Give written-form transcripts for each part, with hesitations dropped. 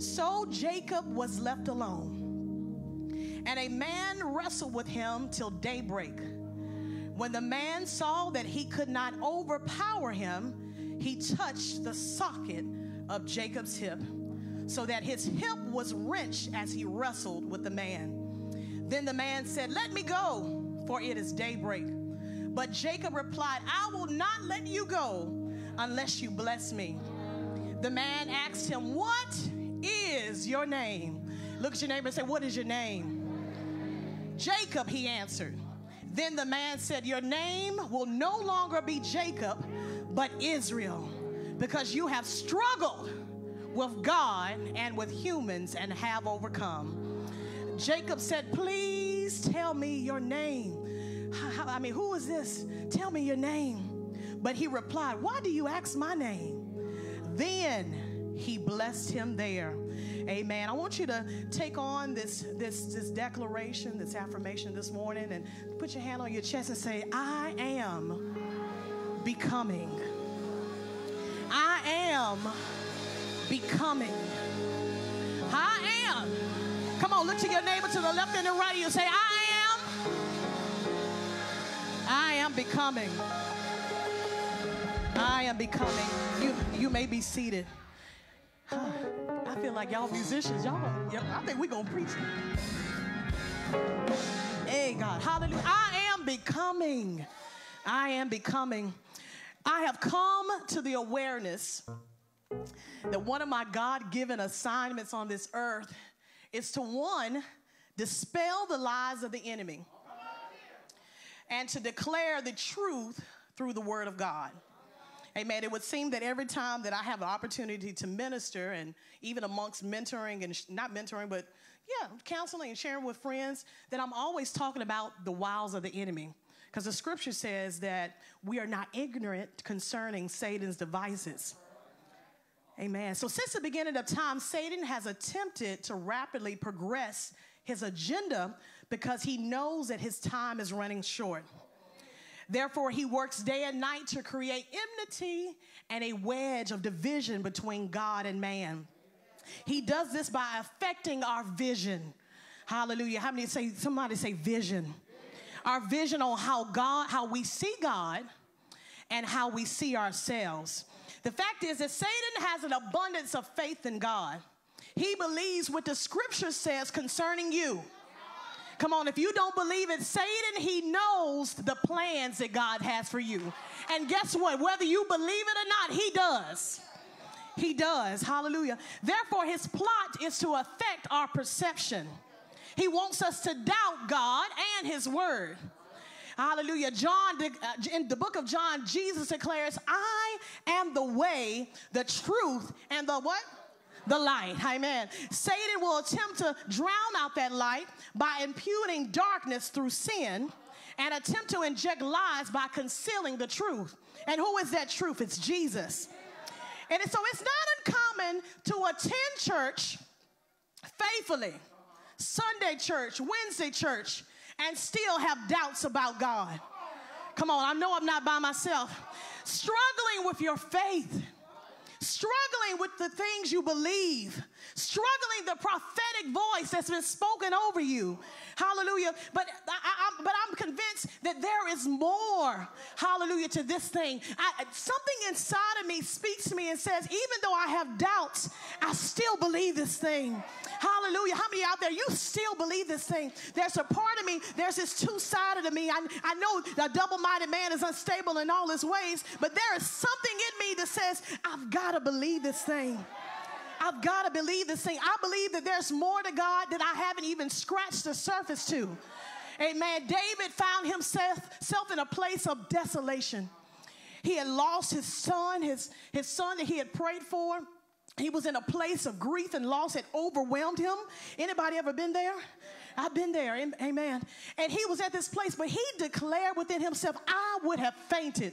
So Jacob was left alone, and a man wrestled with him till daybreak. When the man saw that he could not overpower him, he touched the socket of Jacob's hip, so that his hip was wrenched as he wrestled with the man. Then the man said, "Let me go, for it is daybreak." But Jacob replied, "I will not let you go unless you bless me." The man asked him, "What is your name?" Look at your neighbor and say, "What is your name?" "Jacob," he answered. Then the man said, "Your name will no longer be Jacob, but Israel, because you have struggled with God and with humans and have overcome." Jacob said, "Please tell me your name. I mean, who is this? Tell me your name." But he replied, "Why do you ask my name?" Then he blessed him there. Amen. I want you to take on this declaration, this affirmation this morning, and put your hand on your chest and say, "I am becoming. I am becoming. I am." Come on, look to your neighbor to the left and the right of you. Say, I am becoming. I am becoming. You may be seated. I feel like y'all musicians. I think we're going to preach. Hey, God. Hallelujah. I am becoming. I am becoming. I have come to the awareness that one of my God-given assignments on this earth is to, one, dispel the lies of the enemy and to declare the truth through the word of God. Amen. It would seem that every time that I have an opportunity to minister, and even amongst mentoring and counseling and sharing with friends, that I'm always talking about the wiles of the enemy. Because the scripture says that we are not ignorant concerning Satan's devices. Amen. So since the beginning of time, Satan has attempted to rapidly progress his agenda because he knows that his time is running short. Therefore, he works day and night to create enmity and a wedge of division between God and man. He does this by affecting our vision. Hallelujah. How many say, somebody say vision? Our vision on how we see God and how we see ourselves. The fact is that Satan has an abundance of faith in God. He believes what the scripture says concerning you. Come on, if you don't believe it, Satan, he knows the plans that God has for you. And guess what? Whether you believe it or not, he does. He does. Hallelujah. Therefore, his plot is to affect our perception. He wants us to doubt God and his word. Hallelujah. In the book of John, Jesus declares, "I am the way, the truth, and the what? The light." Amen. Satan will attempt to drown out that light by imputing darkness through sin and attempt to inject lies by concealing the truth. And who is that truth? It's Jesus. And so it's not uncommon to attend church faithfully, Sunday church, Wednesday church, and still have doubts about God. Come on, I know I'm not by myself. Struggling with your faith. Struggling with the things you believe. Struggling the prophetic voice that's been spoken over you. Hallelujah. But I'm convinced that there is more, hallelujah, to this thing. Something inside of me speaks to me and says, even though I have doubts, I still believe this thing. Hallelujah. How many out there, you still believe this thing? There's a part of me, there's this two-sided of me. I know a double-minded man is unstable in all his ways, but there is something in me that says, I've got to believe this thing. I've got to believe this thing. I believe that there's more to God that I haven't even scratched the surface to. Amen. David found himself in a place of desolation. He had lost his son, his son that he had prayed for. He was in a place of grief and loss that overwhelmed him. Anybody ever been there? I've been there. Amen. And he was at this place, but he declared within himself, I would have fainted.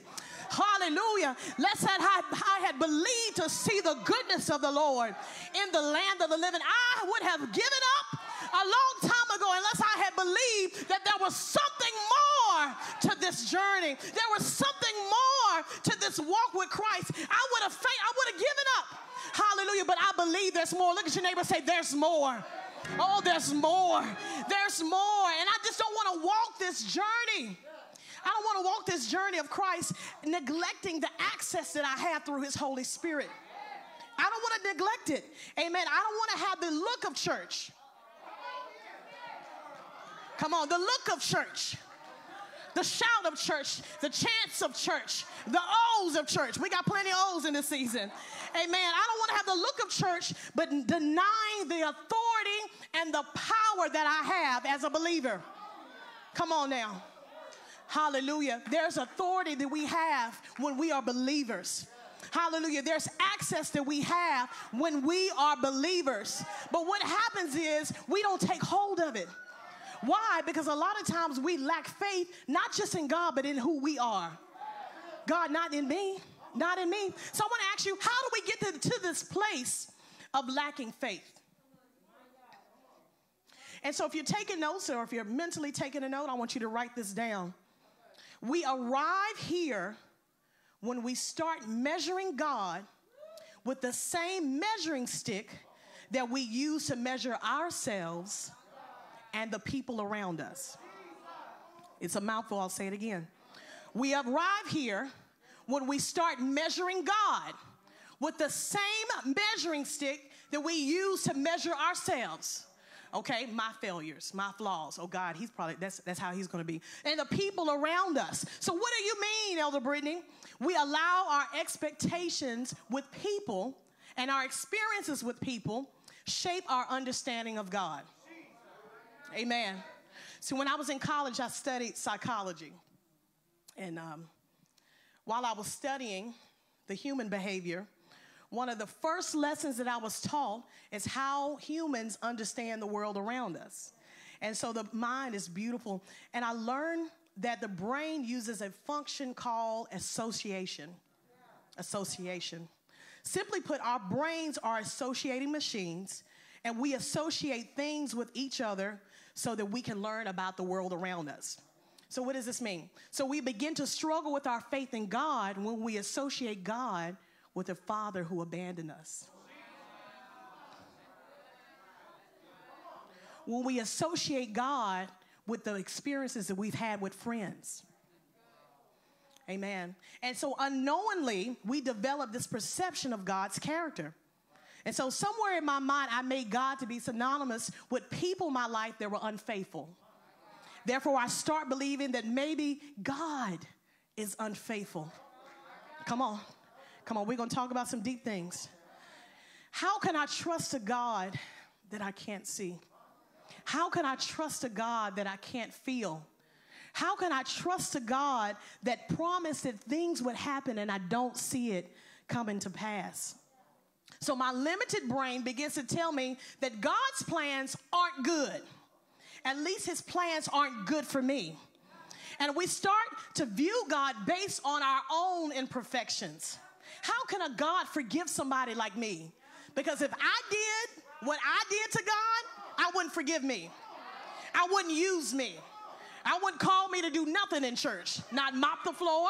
Hallelujah. Lest I had believed to see the goodness of the Lord in the land of the living. I would have given up a long time ago unless I had believed that there was something more to this journey. There was something more to this walk with Christ. I would have given up. Hallelujah. But I believe there's more. Look at your neighbor and say, there's more. Oh, there's more. There's more. And I just don't want to walk this journey. I don't want to walk this journey of Christ neglecting the access that I have through his Holy Spirit. I don't want to neglect it. Amen. I don't want to have the look of church. Come on, the look of church, the shout of church, the chants of church, the O's of church. We got plenty of O's in this season. Amen. I don't want to have the look of church, but denying the authority and the power that I have as a believer. Come on now. Hallelujah. There's authority that we have when we are believers. Hallelujah. There's access that we have when we are believers. But what happens is we don't take hold of it. Why? Because a lot of times we lack faith, not just in God, but in who we are. God, not in me, not in me. So I want to ask you, how do we get to this place of lacking faith? And so if you're taking notes or if you're mentally taking a note, I want you to write this down. We arrive here when we start measuring God with the same measuring stick that we use to measure ourselves and the people around us. It's a mouthful, I'll say it again. We arrive here when we start measuring God with the same measuring stick that we use to measure ourselves. Okay, my failures, my flaws. Oh God, he's probably, that's how he's going to be. And the people around us. So what do you mean, Elder Brittany? We allow our expectations with people and our experiences with people shape our understanding of God. Amen. So when I was in college, I studied psychology. And while I was studying the human behavior, one of the first lessons that I was taught is how humans understand the world around us. And so the mind is beautiful. And I learned that the brain uses a function called association. Association. Simply put, our brains are associating machines, and we associate things with each other so that we can learn about the world around us. So what does this mean? So we begin to struggle with our faith in God when we associate God with a father who abandoned us. When we associate God with the experiences that we've had with friends. Amen. And so unknowingly, we develop this perception of God's character. And so somewhere in my mind, I made God to be synonymous with people in my life that were unfaithful. Therefore, I start believing that maybe God is unfaithful. Come on. Come on, we're going to talk about some deep things. How can I trust a God that I can't see? How can I trust a God that I can't feel? How can I trust a God that promised that things would happen and I don't see it coming to pass? So my limited brain begins to tell me that God's plans aren't good. At least his plans aren't good for me. And we start to view God based on our own imperfections. How can a God forgive somebody like me? Because if I did what I did to God, I wouldn't forgive me. I wouldn't use me. I wouldn't call me to do nothing in church. Not mop the floor.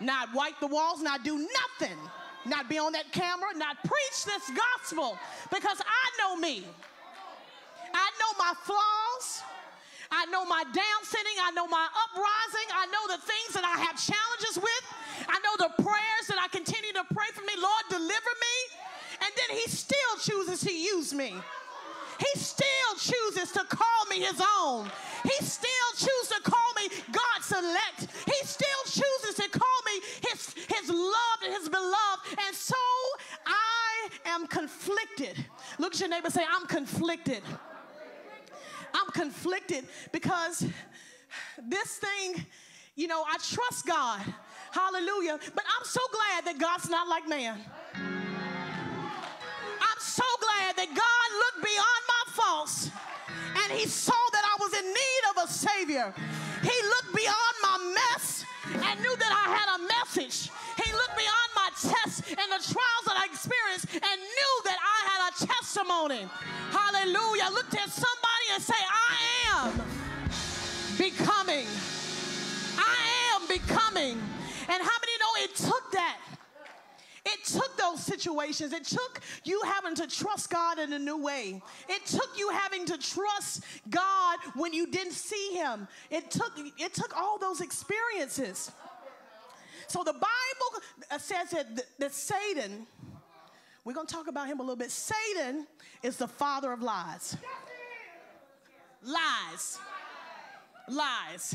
Not wipe the walls. Not do nothing. Not be on that camera. Not preach this gospel. Because I know me. I know my flaws. I know my down sitting. I know my uprising. I know the things that I have challenges with. I know the prayers that I continue to pray for me. Lord, deliver me. And then he still chooses to use me. He still chooses to call me his own. He still chooses to call me God's elect. He still chooses to call me his loved and his beloved. And so I am conflicted. Look at your neighbor and say, I'm conflicted. I'm conflicted because this thing, you know, I trust God. Hallelujah. But I'm so glad that God's not like man. I'm so glad that God looked beyond my faults and he saw that I was in need of a savior. He looked beyond my mess and knew that I had a message. He looked beyond my tests and the trials that I experienced and knew that I had a testimony. Hallelujah. Looked at somebody and say, I am becoming. I am becoming. And how many know it took that? It took the those situations. It took you having to trust God in a new way. It took you having to trust God when you didn't see him. It took all those experiences. So the Bible says that Satan, we're going to talk about him a little bit. Satan is the father of lies. Lies. Lies.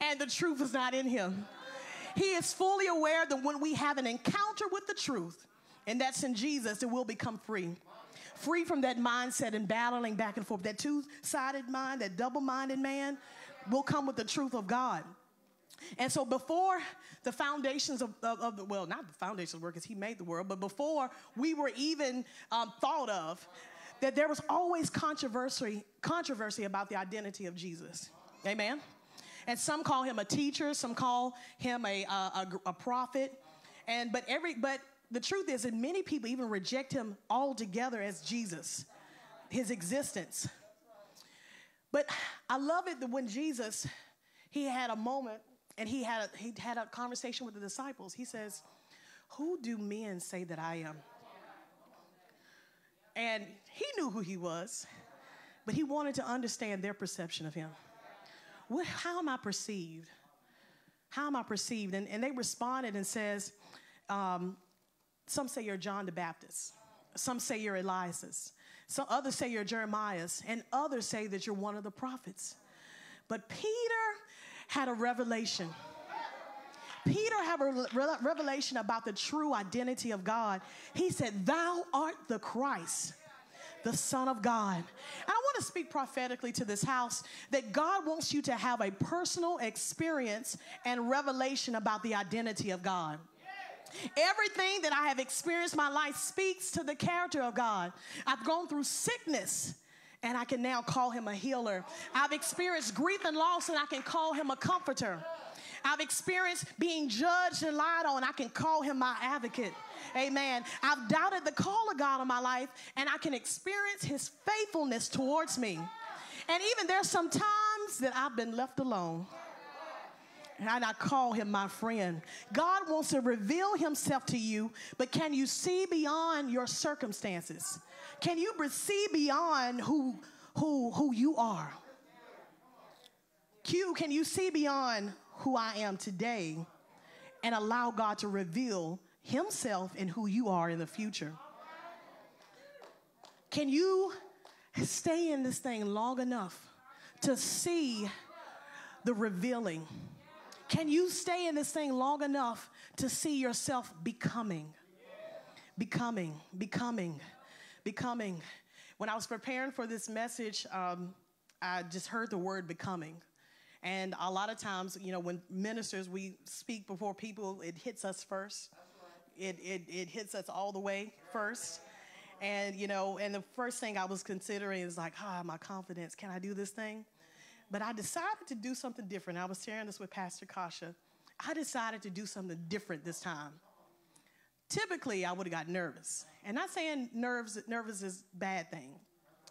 And the truth is not in him. He is fully aware that when we have an encounter with the truth, and that's in Jesus, it will become free. Free from that mindset and battling back and forth. That two-sided mind, that double-minded man will come with the truth of God. And so before the foundations well, not the foundations of the world, because he made the world, but before we were even thought of, that there was always controversy about the identity of Jesus. Amen? And some call him a teacher, some call him a prophet. But the truth is that many people even reject him altogether as Jesus, his existence. But I love it that when Jesus, he had a moment and he had a conversation with the disciples. He says, "Who do men say that I am?" And he knew who he was, but he wanted to understand their perception of him. How am I perceived? How am I perceived? And they responded and says, some say you're John the Baptist. Some say you're Elias. Some others say you're Jeremiah's. And others say that you're one of the prophets. But Peter had a revelation. Peter had a revelation about the true identity of God. He said, "Thou art the Christ, the Son of God." And I want to speak prophetically to this house that God wants you to have a personal experience and revelation about the identity of God. Everything that I have experienced in my life speaks to the character of God. I've gone through sickness, and I can now call him a healer. I've experienced grief and loss, and I can call him a comforter. I've experienced being judged and lied on. I can call him my advocate. Amen. I've doubted the call of God in my life, and I can experience his faithfulness towards me. And even there's some times that I've been left alone, and I call him my friend. God wants to reveal himself to you, but can you see beyond your circumstances? Can you see beyond who you are? Can you see beyond who I am today and allow God to reveal himself and who you are in the future? Can you stay in this thing long enough to see the revealing? Can you stay in this thing long enough to see yourself becoming? When I was preparing for this message, I just heard the word becoming. And a lot of times, you know, when ministers, we speak before people, it hits us first. It hits us all the way first. And, you know, and the first thing I was considering is like, my confidence. Can I do this thing? But I decided to do something different. I was sharing this with Pastor Kasha. I decided to do something different this time. Typically, I would have got nervous. And not saying nervous is a bad thing.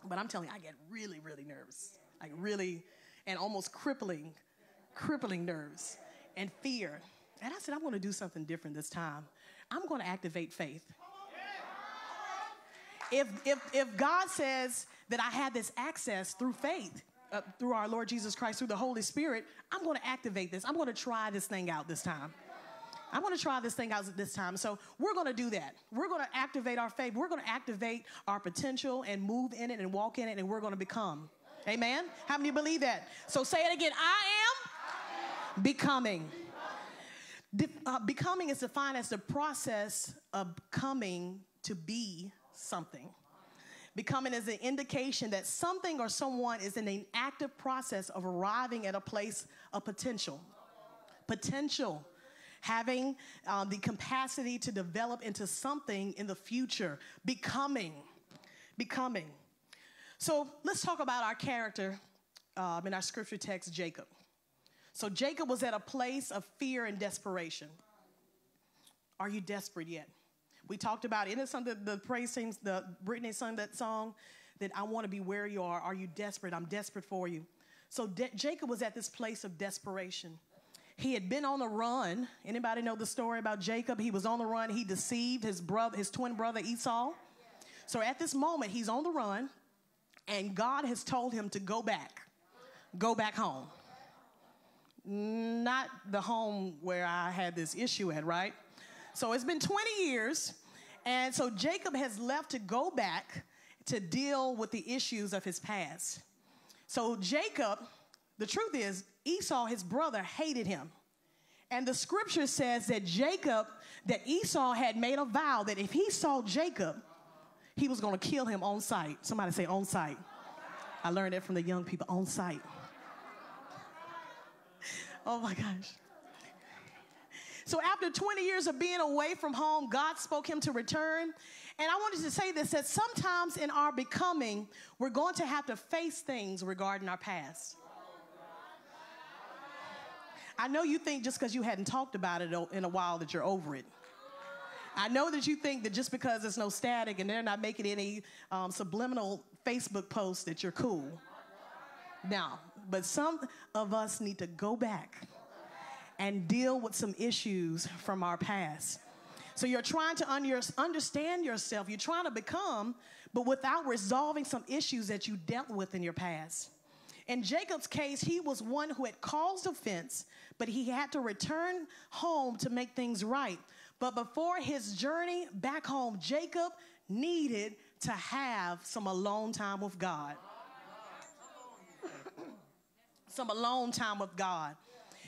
But I'm telling you, I get really, really nervous. Like really, and almost crippling nerves and fear. And I said, I'm going to do something different this time. I'm going to activate faith. If God says that I had this access through faith, through our Lord Jesus Christ, through the Holy Spirit, I'm going to activate this. I'm going to try this thing out this time. I'm going to try this thing out this time. So we're going to do that. We're going to activate our faith. We're going to activate our potential and move in it and walk in it, and we're going to become. Amen? How many believe that? So say it again. I am becoming. Becoming is defined as the process of coming to be something. Becoming is an indication that something or someone is in an active process of arriving at a place of potential. Potential. Having the capacity to develop into something in the future. Becoming. So let's talk about our character in our scripture text, Jacob. So Jacob was at a place of fear and desperation. Are you desperate yet? We talked about, isn't it something the praise sings, the Brittany sung that song, that I want to be where you are. Are you desperate? I'm desperate for you. So Jacob was at this place of desperation. He had been on a run. Anybody know the story about Jacob? He was on the run. He deceived his twin brother Esau. So at this moment, he's on the run, and God has told him to go back home. Not the home where I had this issue at, right? So it's been 20 years, and so Jacob has left to go back to deal with the issues of his past. So Jacob, the truth is, Esau, his brother, hated him. And the scripture says that Esau had made a vow that if he saw Jacob, he was going to kill him on sight. Somebody say on sight. I learned that from the young people, on sight. Oh my gosh. So after 20 years of being away from home, God spoke him to return. And I wanted to say this, that sometimes in our becoming, we're going to have to face things regarding our past. I know you think just because you hadn't talked about it in a while that you're over it. I know that you think that just because there's no static and they're not making any subliminal Facebook posts that you're cool. Now, but some of us need to go back and deal with some issues from our past. So you're trying to understand yourself. You're trying to become, but without resolving some issues that you dealt with in your past. In Jacob's case, he was one who had caused offense, but he had to return home to make things right. But before his journey back home, Jacob needed to have some alone time with God. Some alone time with God.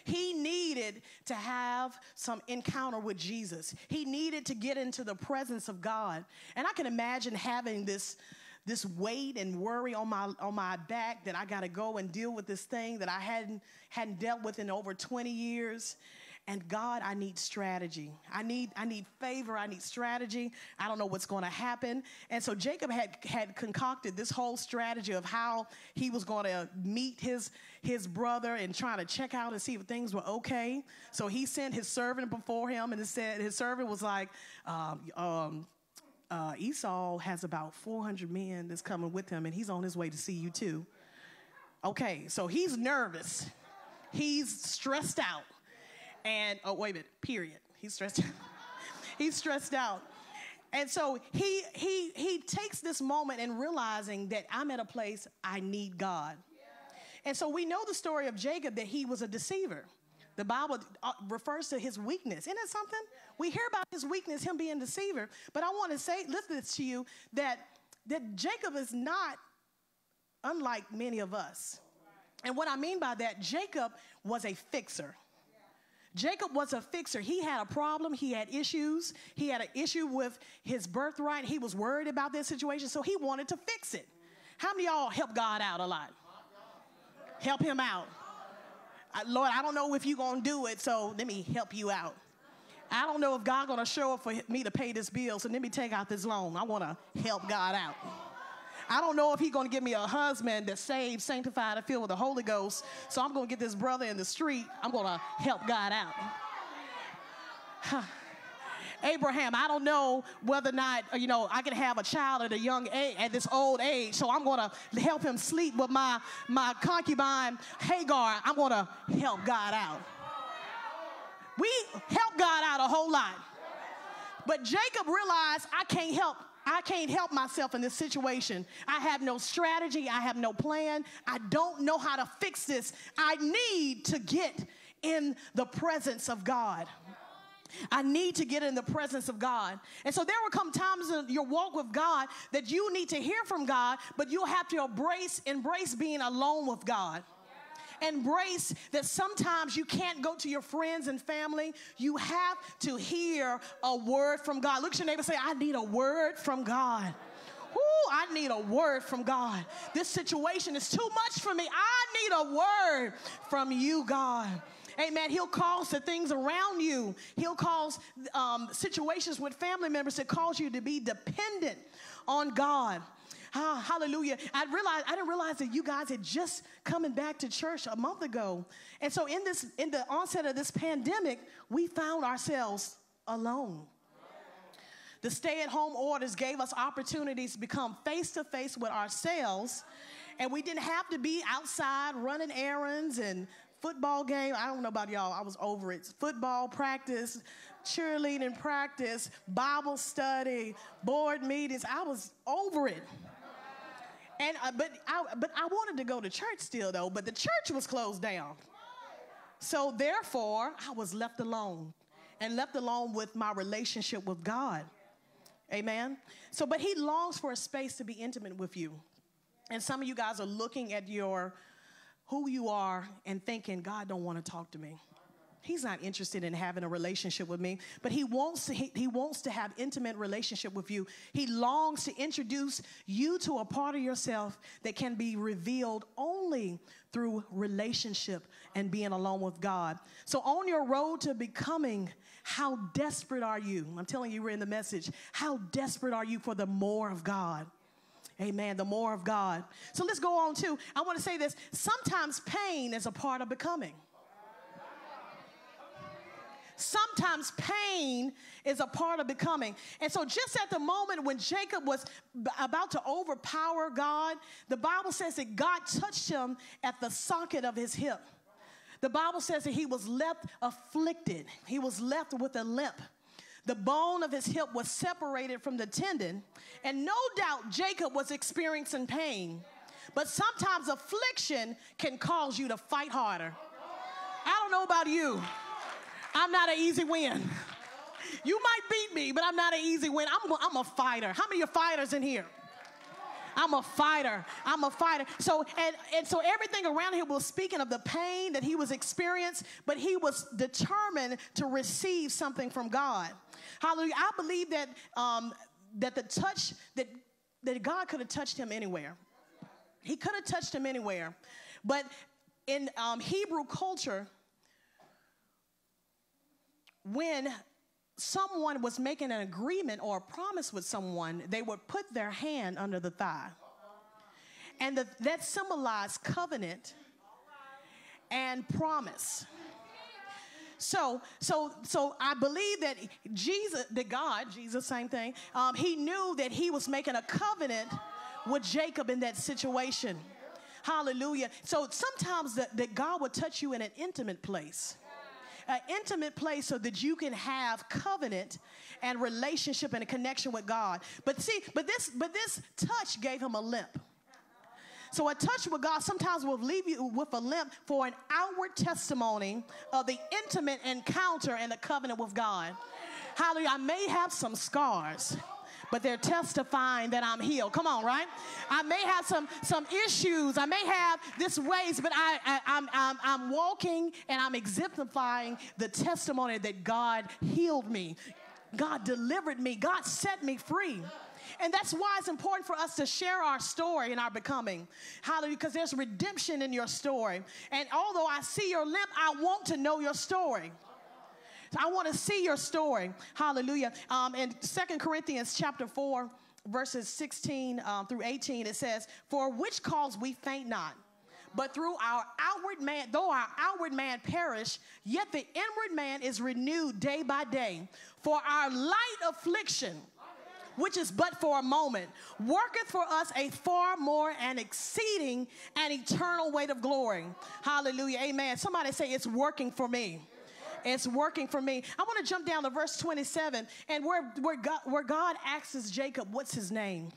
He needed to have some encounter with Jesus. He needed to get into the presence of God. And I can imagine having this weight and worry on my back that I got to go and deal with this thing that I hadn't dealt with in over 20 years. And God, I need strategy. I need favor. I need strategy. I don't know what's going to happen. And so Jacob had concocted this whole strategy of how he was going to meet his brother and try to check out and see if things were okay. So he sent his servant before him, and it said his servant was like, Esau has about 400 men that's coming with him, and he's on his way to see you too. Okay, so he's nervous. He's stressed out. And, oh, wait a minute, period. He's stressed out. He's stressed out. And so he takes this moment in realizing that I'm at a place I need God. And so we know the story of Jacob, that he was a deceiver. The Bible refers to his weakness. Isn't that something? We hear about his weakness, him being a deceiver. But I want to say, listen to you, that Jacob is not unlike many of us. And what I mean by that, Jacob was a fixer. Jacob was a fixer. He had a problem. He had issues. He had an issue with his birthright. He was worried about this situation, so he wanted to fix it. How many of y'all help God out a lot? Help him out. Lord, I don't know if you're going to do it, so let me help you out. I don't know if God's going to show up for me to pay this bill, so let me take out this loan. I want to help God out. I don't know if he's going to give me a husband that's saved, sanctified, and filled with the Holy Ghost. So I'm going to get this brother in the street. I'm going to help God out. Abraham, I don't know whether or not, you know, I can have a child at a young age, at this old age. So I'm going to help him sleep with my concubine, Hagar. I'm going to help God out. We help God out a whole lot. But Jacob realized I can't help myself in this situation. I have no strategy. I have no plan. I don't know how to fix this. I need to get in the presence of God. I need to get in the presence of God. And so there will come times in your walk with God that you need to hear from God, but you'll have to embrace being alone with God. Embrace that sometimes you can't go to your friends and family. You have to hear a word from God. Look at your neighbor and say, I need a word from God. Ooh, I need a word from God. This situation is too much for me. I need a word from you, God. Amen. He'll cause the things around you. He'll cause situations with family members that cause you to be dependent on God. Ah, hallelujah. I didn't realize that you guys had just coming back to church a month ago. And so in the onset of this pandemic, we found ourselves alone. The stay-at-home orders gave us opportunities to become face-to-face with ourselves, and we didn't have to be outside running errands and football game. I don't know about y'all. I was over it. Football practice, cheerleading practice, Bible study, board meetings. I was over it. And but I wanted to go to church still, though. But the church was closed down. So therefore, I was left alone and left alone with my relationship with God. Amen. So, but he longs for a space to be intimate with you. And some of you guys are looking at your, who you are and thinking, God don't want to talk to me. He's not interested in having a relationship with me, but he wants to have intimate relationship with you. He longs to introduce you to a part of yourself that can be revealed only through relationship and being alone with God. So on your road to becoming, how desperate are you? I'm telling you, we're in the message. How desperate are you for the more of God? Amen, the more of God. So let's go on to, I want to say this. Sometimes pain is a part of becoming. Sometimes pain is a part of becoming. And so just at the moment when Jacob was about to overpower God, the Bible says that God touched him at the socket of his hip. The Bible says that he was left afflicted. He was left with a limp. The bone of his hip was separated from the tendon. And no doubt Jacob was experiencing pain. But sometimes affliction can cause you to fight harder. I don't know about you. I'm not an easy win. You might beat me, but I'm not an easy win. I'm a fighter. How many are fighters in here? I'm a fighter. I'm a fighter. So, and so everything around here was speaking of the pain that he was experiencing, but he was determined to receive something from God. Hallelujah. I believe that, that God could have touched him anywhere. He could have touched him anywhere. But in Hebrew culture, when someone was making an agreement or a promise with someone, they would put their hand under the thigh. And that symbolized covenant and promise. So I believe that God, same thing, he knew that he was making a covenant with Jacob in that situation. Hallelujah. So sometimes that God would touch you in an intimate place. An intimate place so that you can have covenant and relationship and a connection with God. But see, but this touch gave him a limp. So a touch with God sometimes will leave you with a limp for an outward testimony of the intimate encounter and the covenant with God. Hallelujah. I may have some scars, but they're testifying that I'm healed. Come on, right? I may have some issues. I may have this ways, but I'm walking and I'm exemplifying the testimony that God healed me. God delivered me. God set me free. And that's why it's important for us to share our story and our becoming. Hallelujah, because there's redemption in your story. And although I see your limp, I want to know your story. I want to see your story. Hallelujah. In 2 Corinthians chapter 4, verses 16 through 18, it says, "For which cause we faint not, but through our outward man, though our outward man perish, yet the inward man is renewed day by day. For our light affliction, which is but for a moment, worketh for us a far more and exceeding and eternal weight of glory." Hallelujah. Amen. Somebody say, it's working for me. It's working for me. I want to jump down to verse 27 and where God asks Jacob, what's his name?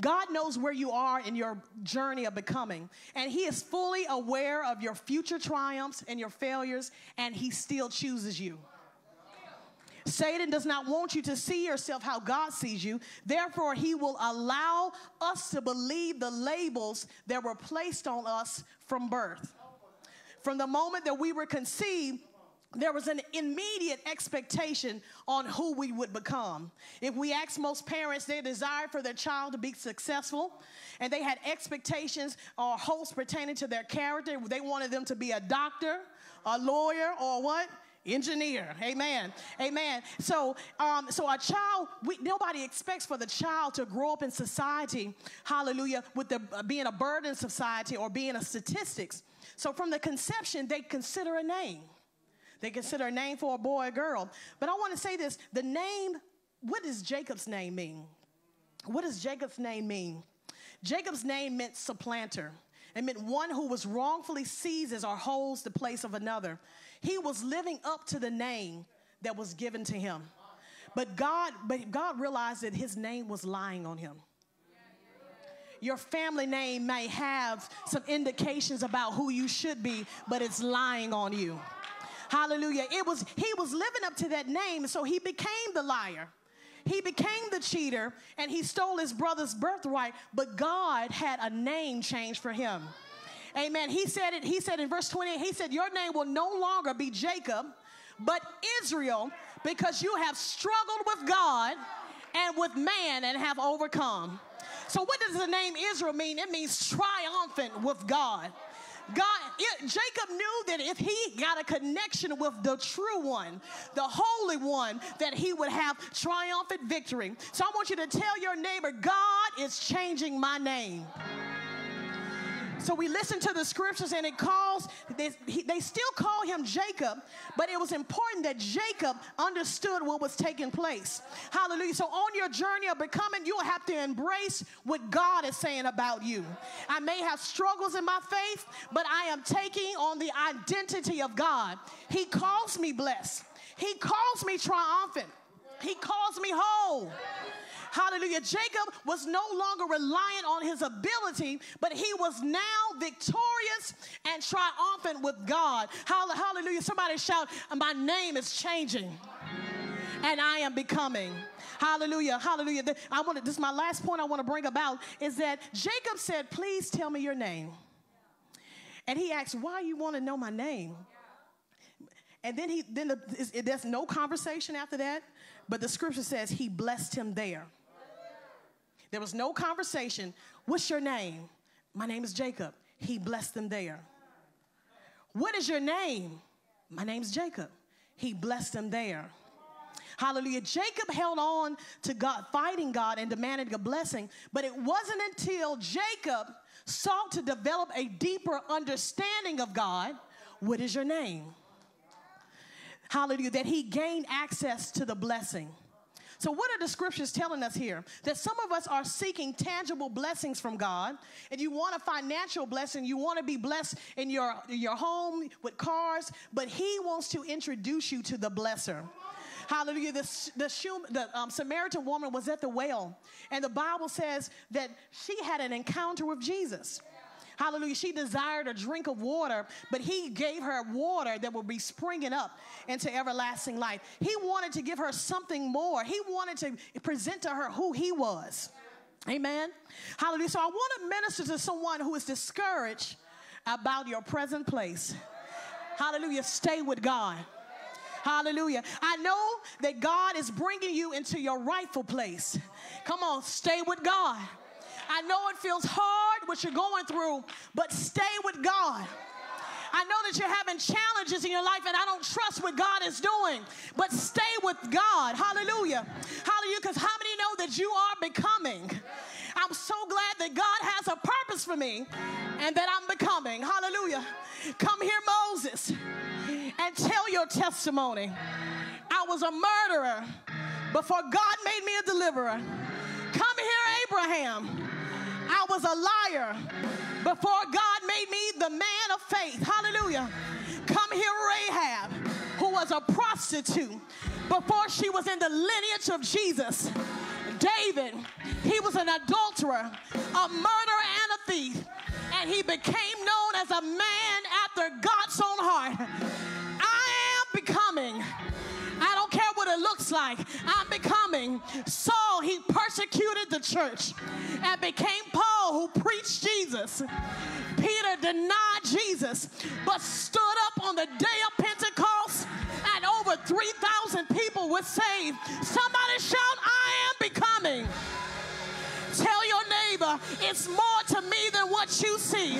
God knows where you are in your journey of becoming, and he is fully aware of your future triumphs and your failures, and he still chooses you. Satan does not want you to see yourself how God sees you. Therefore, he will allow us to believe the labels that were placed on us from birth. From the moment that we were conceived, there was an immediate expectation on who we would become. If we ask most parents, they desire for their child to be successful, and they had expectations or hopes pertaining to their character. They wanted them to be a doctor, a lawyer, or what? Engineer. Amen. Amen. So a child, nobody expects for the child to grow up in society, hallelujah, with being a burden in society or being a statistics. So from the conception, they consider a name. They consider a name for a boy or girl. But I want to say this. The name, what does Jacob's name mean? What does Jacob's name mean? Jacob's name meant supplanter. It meant one who was wrongfully seizes or holds the place of another. He was living up to the name that was given to him. But God realized that his name was lying on him. Your family name may have some indications about who you should be, but it's lying on you. Hallelujah. He was living up to that name, so he became the liar. He became the cheater, and he stole his brother's birthright, but God had a name change for him. Amen. He said it. He said in verse 28, he said, your name will no longer be Jacob, but Israel, because you have struggled with God and with man and have overcome. So what does the name Israel mean? It means triumphant with God. Jacob knew that if he got a connection with the true one, the holy one, that he would have triumphant victory. So I want you to tell your neighbor, God is changing my name. So we listen to the scriptures, and it calls, they still call him Jacob, but it was important that Jacob understood what was taking place. Hallelujah. So on your journey of becoming, you will have to embrace what God is saying about you. I may have struggles in my faith, but I am taking on the identity of God. He calls me blessed. He calls me triumphant. He calls me whole. Hallelujah. Jacob was no longer reliant on his ability, but he was now victorious and triumphant with God. Hallelujah. Somebody shout, my name is changing and I am becoming. Hallelujah. Hallelujah. This is my last point I want to bring about is that Jacob said, please tell me your name. And he asked, why you want to know my name? And then there's no conversation after that, but the scripture says he blessed him there. There was no conversation. What's your name? My name is Jacob. He blessed them there. What is your name? My name's Jacob. He blessed them there. Hallelujah. Jacob held on to God, fighting God and demanding a blessing, but it wasn't until Jacob sought to develop a deeper understanding of God, what is your name? Hallelujah, that he gained access to the blessing. So what are the scriptures telling us here? That some of us are seeking tangible blessings from God. And you want a financial blessing. You want to be blessed in your home with cars. But he wants to introduce you to the blesser. Hallelujah. The Samaritan woman was at the well. And the Bible says that she had an encounter with Jesus. Hallelujah. She desired a drink of water, but he gave her water that would be springing up into everlasting life. He wanted to give her something more. He wanted to present to her who he was. Amen. Hallelujah. So I want to minister to someone who is discouraged about your present place. Hallelujah. Stay with God. Hallelujah. I know that God is bringing you into your rightful place. Come on, stay with God. I know it feels hard what you're going through, but stay with God. I know that you're having challenges in your life, and I don't trust what God is doing, but stay with God. Hallelujah. Hallelujah, because how many know that you are becoming? I'm so glad that God has a purpose for me and that I'm becoming. Hallelujah. Come here, Moses, and tell your testimony. I was a murderer before God made me a deliverer. Come here, Abraham. I was a liar before God made me the man of faith. Hallelujah. Come here, Rahab, who was a prostitute before she was in the lineage of Jesus. David, he was an adulterer, a murderer, and a thief, and he became known as a man after God's own heart. I am becoming. I don't care what it looks like. I'm becoming. Saul, he persecuted the church and became Paul, who preached Jesus. Peter denied Jesus, but stood up on the day of Pentecost, and over 3,000 people were saved. Somebody shout, I am becoming. Tell your neighbor, it's more to me than what you see.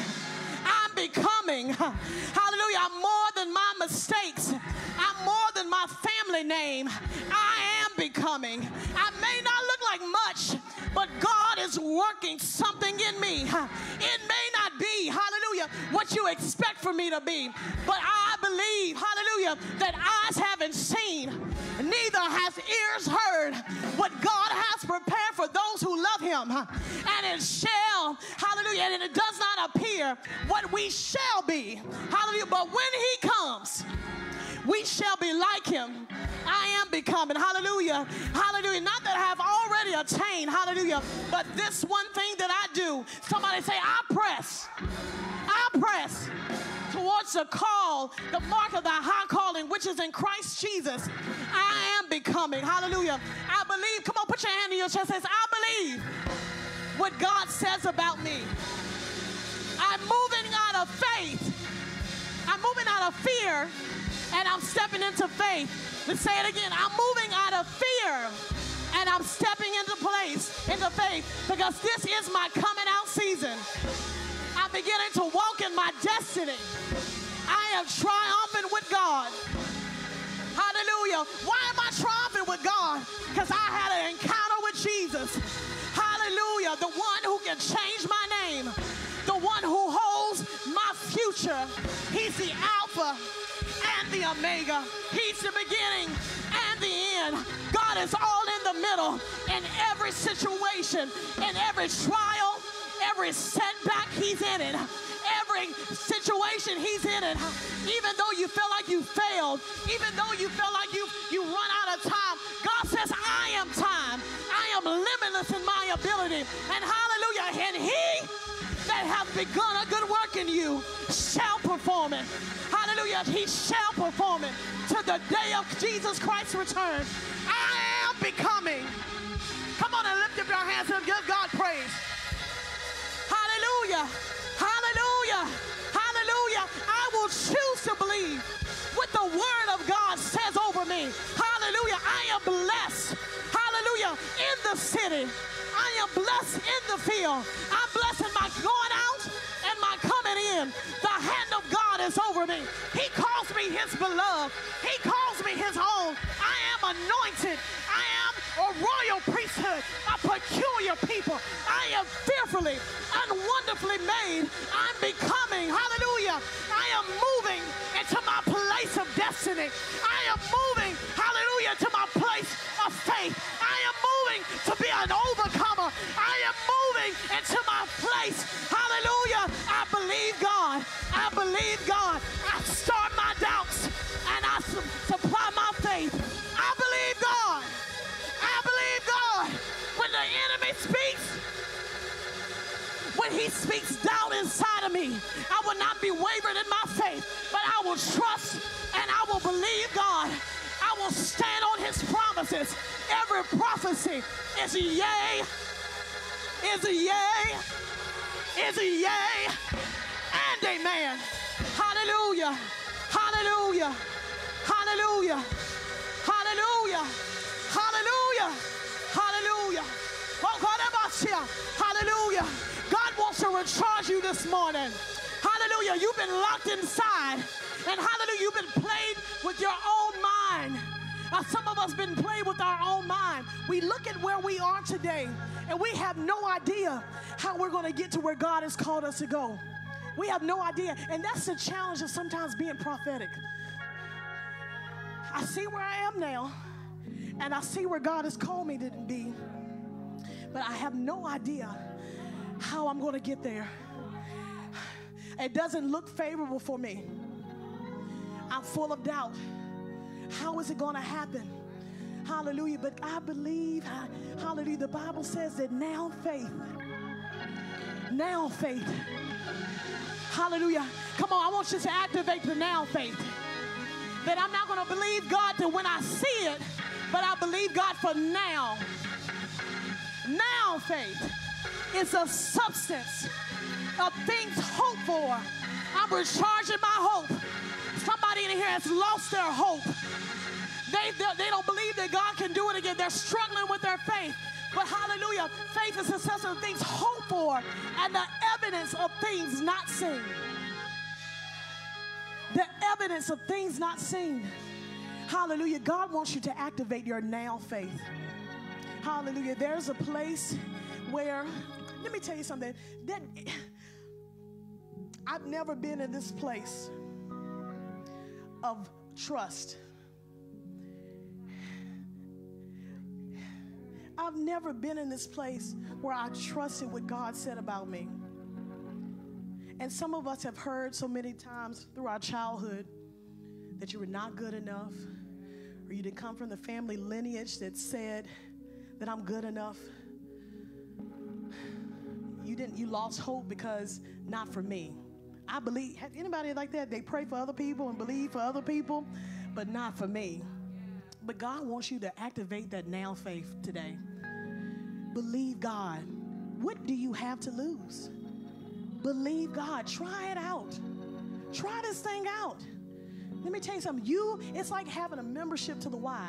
I'm becoming. Hallelujah. I'm more than my mistakes. I'm more than my family name. I am becoming. I may not look like much, but God is working something in me. It may not be, hallelujah, what you expect for me to be, but I believe, hallelujah, that eyes haven't seen, neither has ears heard what God has prepared for those who love him. And it shall, hallelujah, and it does not appear what we shall be. Hallelujah. But when he comes, we shall be like him. I am becoming. Hallelujah. Hallelujah. Not that I have already attained. Hallelujah. But this one thing that I do. Somebody say, I press. I press towards the call, the mark of the high calling, which is in Christ Jesus. I am becoming. Hallelujah. I believe. Come on, put your hand in your chest. Says, I believe what God says about me. I'm moving out of faith. I'm moving out of fear. And I'm stepping into faith. Let's say it again. I'm moving out of fear. And I'm stepping into place, into faith. Because this is my coming out season. I'm beginning to walk in my destiny. I am triumphant with God. Hallelujah. Why am I triumphant with God? Because I had an encounter with Jesus. Hallelujah. The one who can change my name. The one who holds my future. He's the Alpha and the Omega. He's the beginning and the end. God is all in the middle in every situation, in every trial, every setback, he's in it. Every situation, he's in it. Even though you feel like you failed, even though you feel like you run out of time, God says, I am time. I am limitless in my ability. And hallelujah, and he that hath begun a good work in you shall perform it. Hallelujah, he shall perform it to the day of Jesus Christ's return. I am becoming. Come on and lift up your hands and give God praise. Hallelujah, hallelujah, hallelujah. I will choose to believe what the word of God says over me. Hallelujah, I am blessed. Hallelujah, in the city. I am blessed in the field. I'm blessed in my going out and my coming in. The hand of God is over me. He calls me his beloved. He calls me his own. I am anointed. I am a royal priesthood, a peculiar people. I am fearfully and wonderfully made. I'm becoming, hallelujah. I am moving into my place of destiny. I am moving, hallelujah, to my place of faith. I am moving to be an overcomer. I am moving into my place. Hallelujah. I believe God. I believe God. I start my doubts and I supply my faith. I believe God. I believe God. When the enemy speaks, when he speaks doubt inside of me, I will not be wavered in my faith, but I will trust and I will believe God. I will stand on his promises. Every prophecy is a yay, is a yay, is a yay, and amen. Hallelujah, hallelujah, hallelujah, hallelujah, hallelujah, hallelujah. Oh, God, hallelujah. God wants to recharge you this morning. Hallelujah, you've been locked inside. And hallelujah, you've been played with your own mind. Some of us been played with our own mind. We look at where we are today, and we have no idea how we're going to get to where God has called us to go. We have no idea. And that's the challenge of sometimes being prophetic. I see where I am now, and I see where God has called me to be. But I have no idea how I'm going to get there. It doesn't look favorable for me. I'm full of doubt. How is it going to happen? Hallelujah. But I believe, hallelujah, the Bible says that now faith, hallelujah. Come on, I want you to activate the now faith. That I'm not going to believe God that when I see it, but I believe God for now. Now faith is a substance of things hoped for. I'm recharging my hope. Somebody in here has lost their hope. They don't believe that God can do it again. They're struggling with their faith. But hallelujah, faith is the substance of things hoped for and the evidence of things not seen. The evidence of things not seen. Hallelujah. God wants you to activate your now faith. Hallelujah. There's a place where, let me tell you something, that I've never been in this place of trust. I've never been in this place where I trusted what God said about me. And some of us have heard so many times through our childhood that you were not good enough, or you didn't come from the family lineage that said that I'm good enough. You lost hope because not for me. I believe, anybody like that, they pray for other people and believe for other people, but not for me. But God wants you to activate that now faith today. Believe God. What do you have to lose? Believe God. Try it out. Try this thing out. Let me tell you something. It's like having a membership to the Y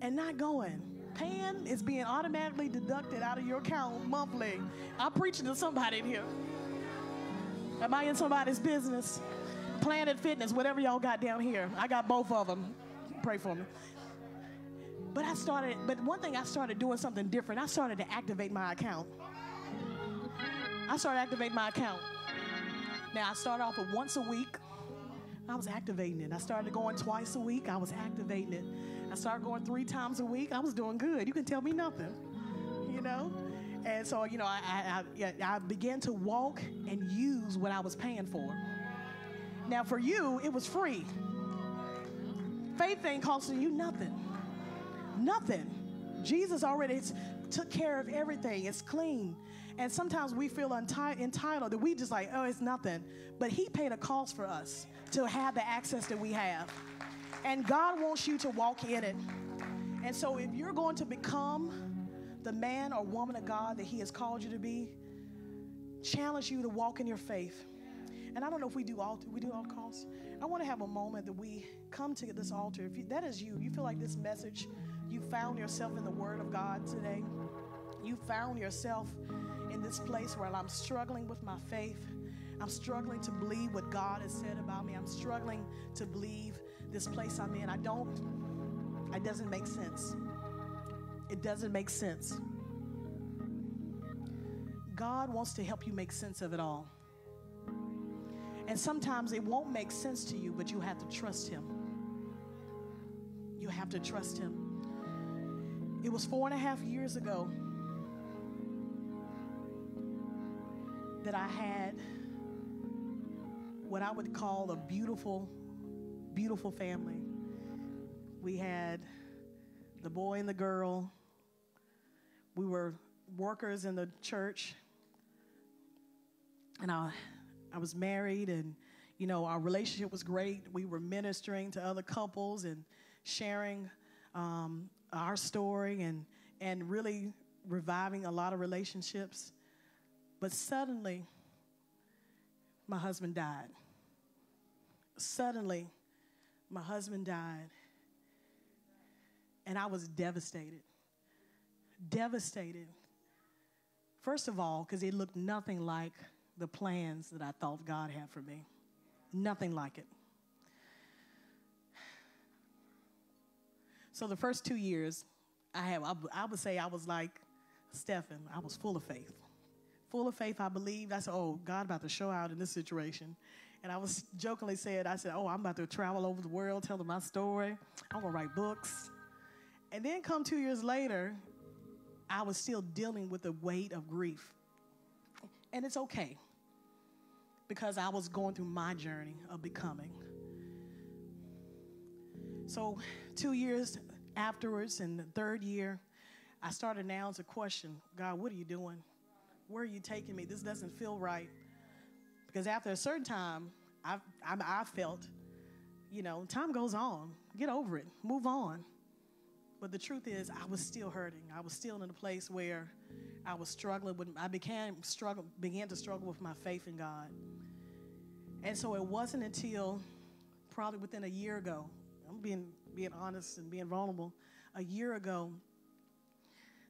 and not going. Paying is being automatically deducted out of your account monthly. I'm preaching to somebody in here. Am I in somebody's business? Planet Fitness, whatever y'all got down here. I got both of them. Pray for me. But one thing, I started doing something different. I started to activate my account. Now, I started off with once a week. I was activating it. I started going twice a week. I was activating it. I started going 3 times a week. I was doing good. You can tell me nothing, you know? And so, you know, I began to walk and use what I was paying for. Now, for you, it was free. Faith ain't costing you nothing. Nothing. Jesus already took care of everything. It's clean. And sometimes we feel entitled that we just like, oh, it's nothing. But he paid a cost for us to have the access that we have. And God wants you to walk in it. And so if you're going to become the man or woman of God that he has called you to be, challenge you to walk in your faith. And I don't know if we do all calls. I want to have a moment that we come to this altar. If that is you feel like this message, you found yourself in the Word of God today. You found yourself in this place where I'm struggling with my faith. I'm struggling to believe what God has said about me. I'm struggling to believe this place I'm in. It doesn't make sense. It doesn't make sense. God wants to help you make sense of it all. And sometimes it won't make sense to you, but you have to trust him. You have to trust him. It was 4.5 years ago that I had what I would call a beautiful family. We had the boy and the girl. We were workers in the church. And I was married, and, you know, our relationship was great. We were ministering to other couples and sharing our story and really reviving a lot of relationships. But suddenly, my husband died. And I was devastated. Devastated. First of all, because it looked nothing like the plans that I thought God had for me. Nothing like it. So the first 2 years, I would say I was like Stephen. I was full of faith. Full of faith, I believed. I said, oh, God about to show out in this situation. And I was jokingly said, oh, I'm about to travel over the world telling my story. I'm going to write books. And then come 2 years later, I was still dealing with the weight of grief. And it's okay, because I was going through my journey of becoming. So 2 years afterwards, in the third year, I started now to question, God, what are you doing? Where are you taking me? This doesn't feel right. Because after a certain time, I felt, you know, time goes on. Get over it. Move on. But the truth is, I was still hurting. I was still in a place where I was struggling. I began to struggle with my faith in God. And so it wasn't until probably within a year ago, I'm being honest and being vulnerable, a year ago,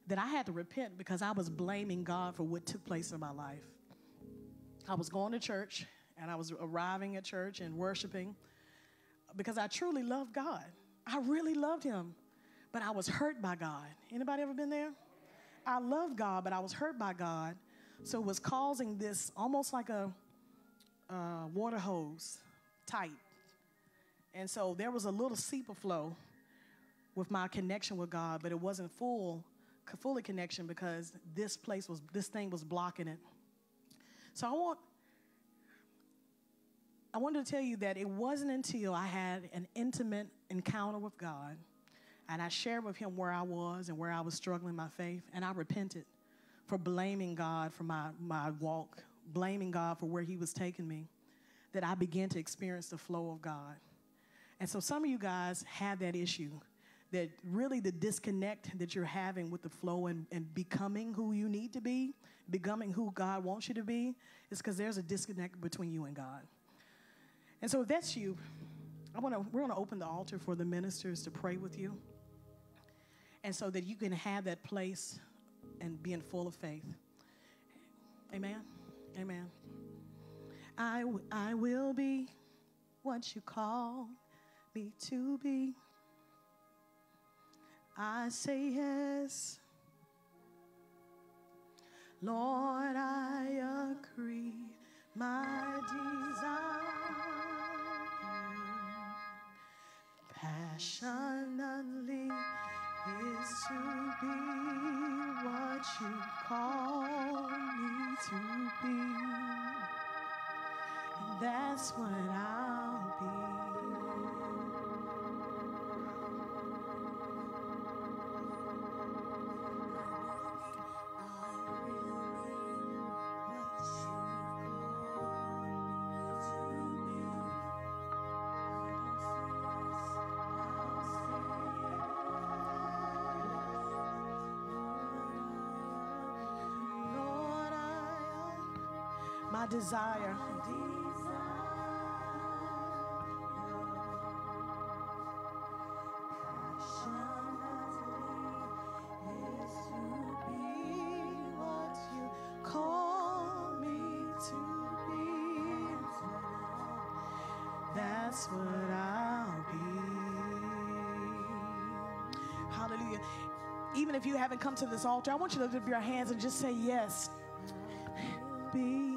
that I had to repent because I was blaming God for what took place in my life. I was going to church, and I was arriving at church and worshiping because I truly loved God. I really loved him, but I was hurt by God. Anybody ever been there? I loved God, but I was hurt by God, so it was causing this almost like a water hose tight. And so there was a little seep of flow with my connection with God, but it wasn't fully connection because this thing was blocking it. So I wanted to tell you that it wasn't until I had an intimate encounter with God and I shared with him where I was and where I was struggling my faith, and I repented for blaming God for my walk, blaming God for where he was taking me, that I began to experience the flow of God. And so some of you guys have that issue, that really the disconnect that you're having with the flow and becoming who you need to be, becoming who God wants you to be, is because there's a disconnect between you and God. And so if that's you, we're gonna open the altar for the ministers to pray with you, and so that you can have that place and being full of faith. Amen? Amen. I will be what you call me to be. I say yes. Lord, I agree. My desire passionately is to be what you call me to be. And that's what I'll be. My desire. That's what I'll be. Hallelujah. Even if you haven't come to this altar, I want you to lift up your hands and just say yes. Be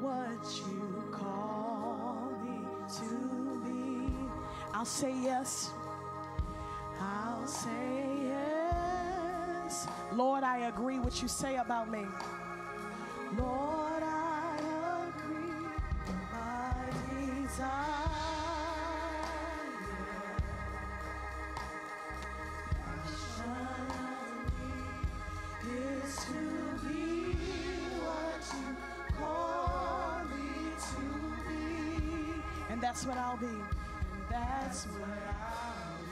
what you call me to be. I'll say yes. I'll say yes. Lord, I agree what you say about me. Lord, I agree. My desire. That's what I'll be. That's what I'll be.